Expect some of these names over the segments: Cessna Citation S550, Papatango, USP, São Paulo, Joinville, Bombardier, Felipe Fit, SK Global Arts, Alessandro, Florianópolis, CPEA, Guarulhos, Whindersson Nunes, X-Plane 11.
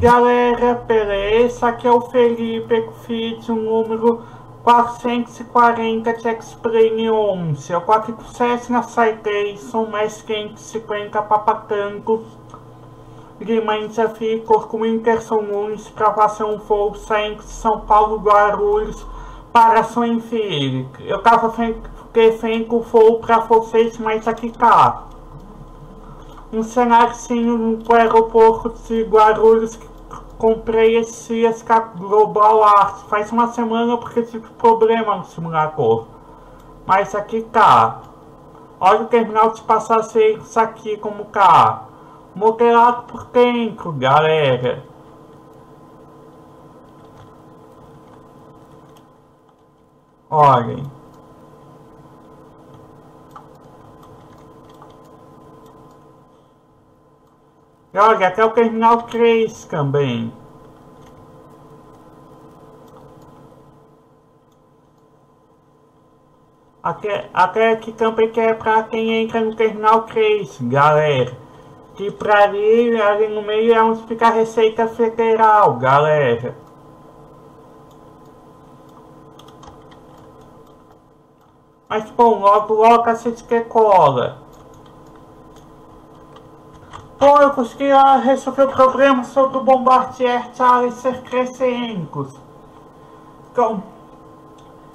Galera, pera, esse aqui é o Felipe Fit, o número 440 de X-Plane 11. Eu quase sucesso na saída, são mais 550 Papatango. Lima, desafio, Corco, Inter, São Luís, gravação voo, Santos, São Paulo, Guarulhos, para Joinville. Eu tava defendendo o voo pra vocês, mas aqui tá. Um cenáriozinho no aeroporto de Guarulhos que comprei esse SK Global Arts faz uma semana porque tive problema no simulador. Mas aqui tá. Olha o terminal de passageiros aqui como tá. Modelado por dentro, galera. Olhem. Olha, até o terminal 3 também. Até aqui também que é pra quem entra no terminal 3, galera. Que pra ali no meio é onde fica a Receita Federal, galera. Mas bom, logo a gente decola. Bom, eu consegui resolver o problema sobre o Bombardier ser crescentes.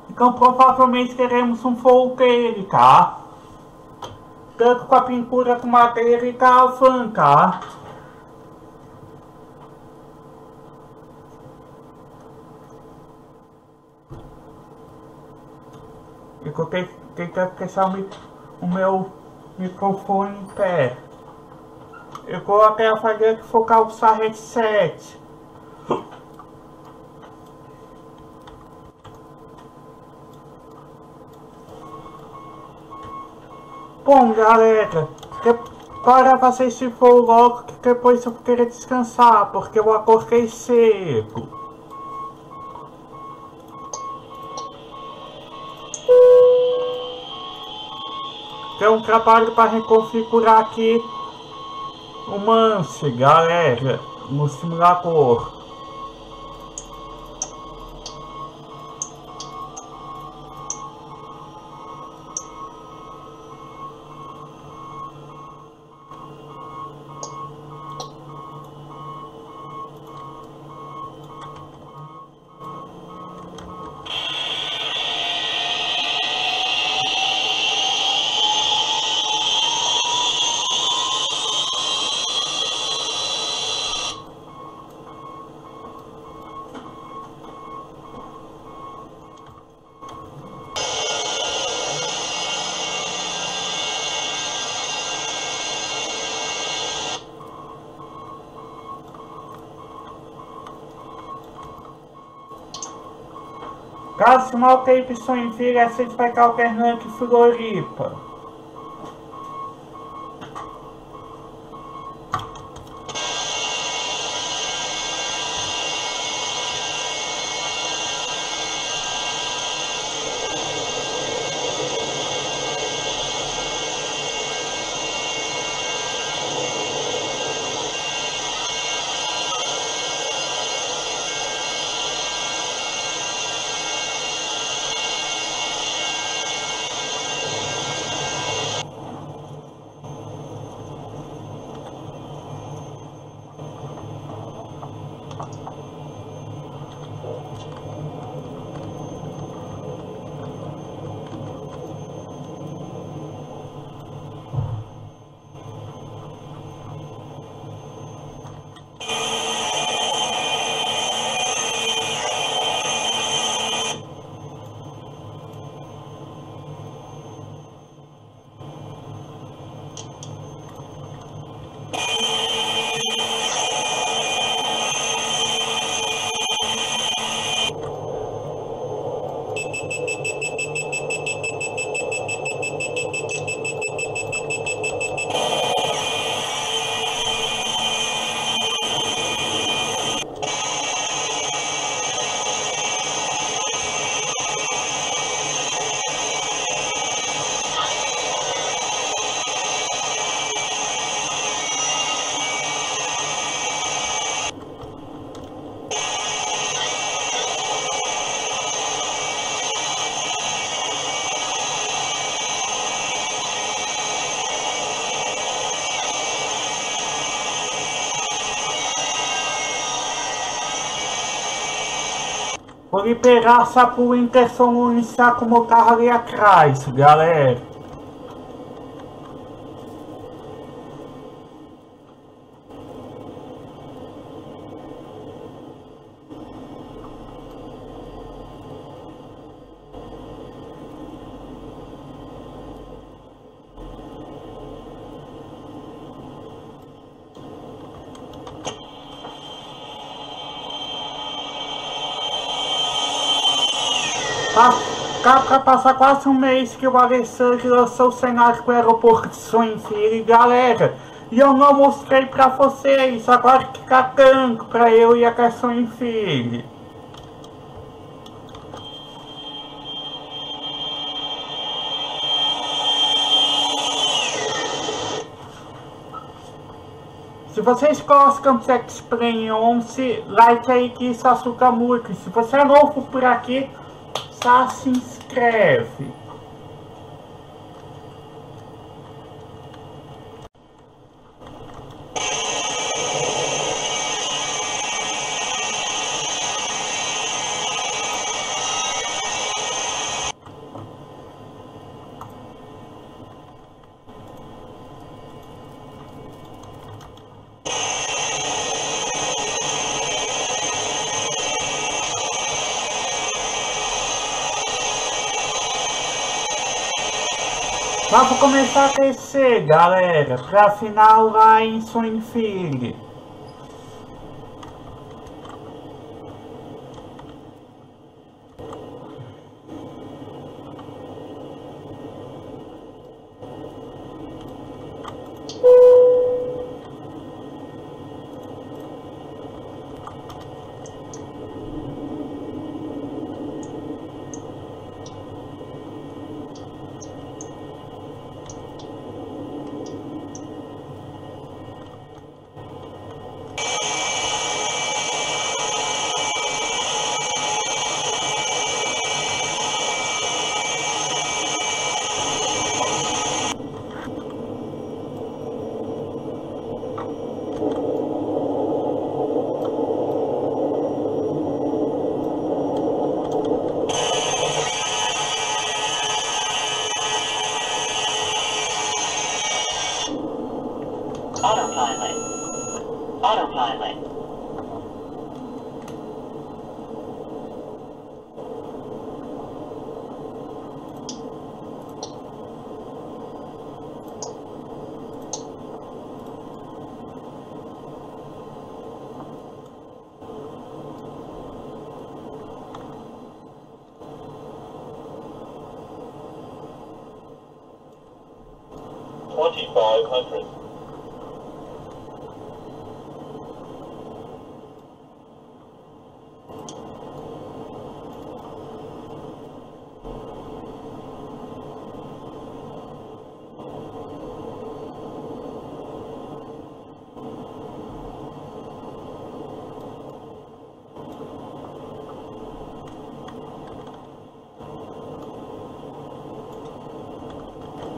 Então provavelmente teremos um voo dele, tá? Tanto com a pintura com madeira e com a van, tá? Eu vou tentar deixar o meu microfone em pé. Eu coloquei a farinha que focar o sarrete 7. Bom, galera, agora vocês se for logo que depois eu queria descansar, porque eu acordei cedo. Tem um trabalho para reconfigurar aqui. O manche, galera, no simulador. Caso mal tem opção em filha, a gente vai estar alternando Floripa. Vou liberar essa Whindersson Nunes com o meu carro ali atrás, galera. Pra passar quase um mês que o Alessandro lançou o cenário com o aeroporto de Joinville, galera. E eu não mostrei pra vocês, agora que tá tanto pra eu ir até Joinville. Se vocês gostam do X-Plane 11, like aí que isso açuca muito. Se você é novo por aqui, tá, se inscreve. Mas vou começar a crescer, galera, pra final lá em Joinville.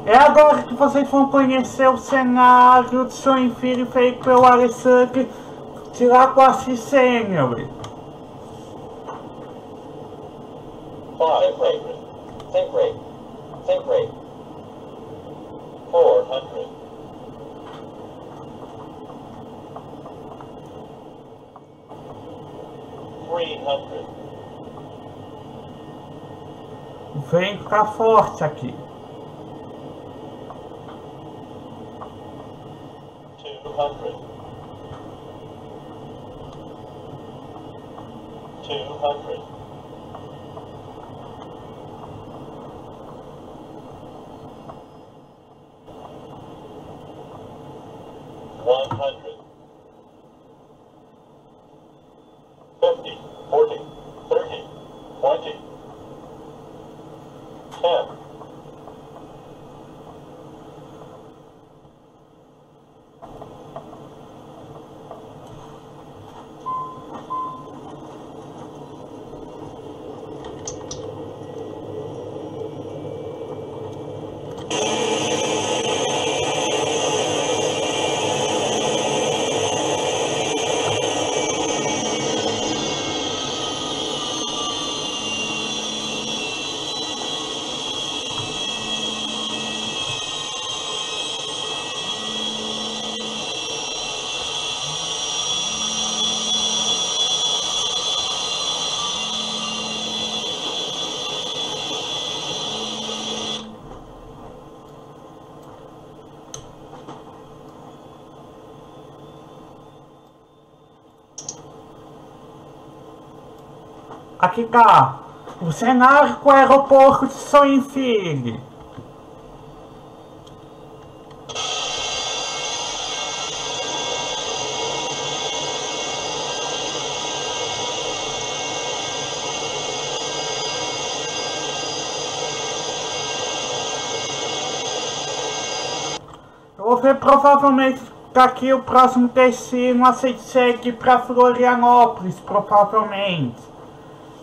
É agora que vocês vão conhecer o cenário de Joinville feito pelo Alessandro de lá com a Senior. Vem ficar forte aqui. 200. Aqui tá o cenário com o aeroporto de Joinville. Vou ver provavelmente daqui o próximo destino a seguir para Florianópolis, provavelmente.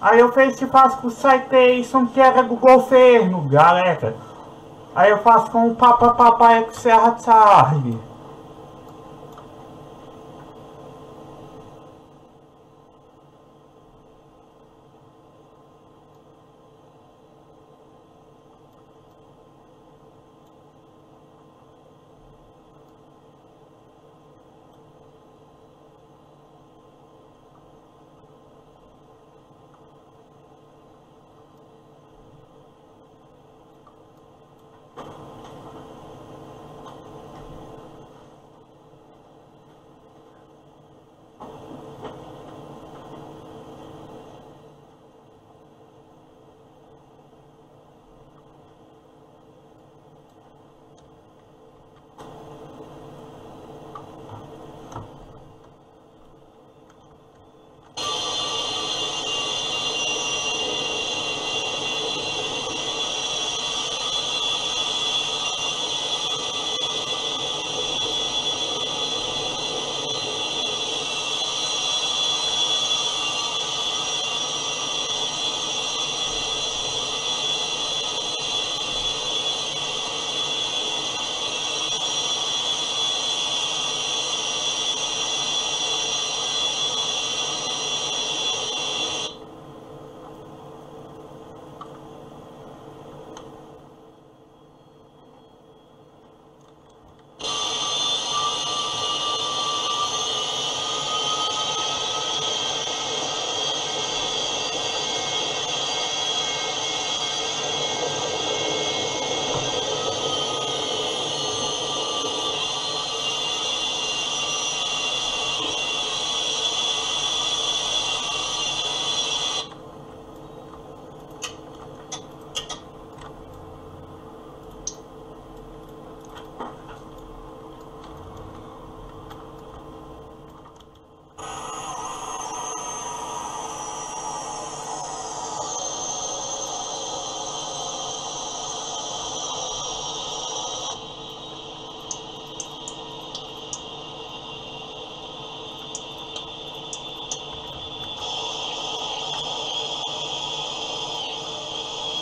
Aí eu faço com o citation que era do governo, galera. Aí eu faço com o papai que serra tarde.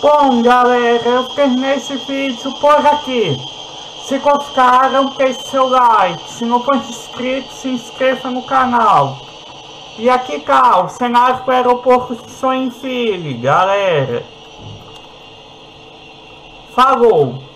Bom, galera, eu terminei esse vídeo por aqui. Se gostaram, deixe seu like. Se não for inscrito, se inscreva no canal. E aqui tá o cenário do aeroporto de Joinville, galera. Falou!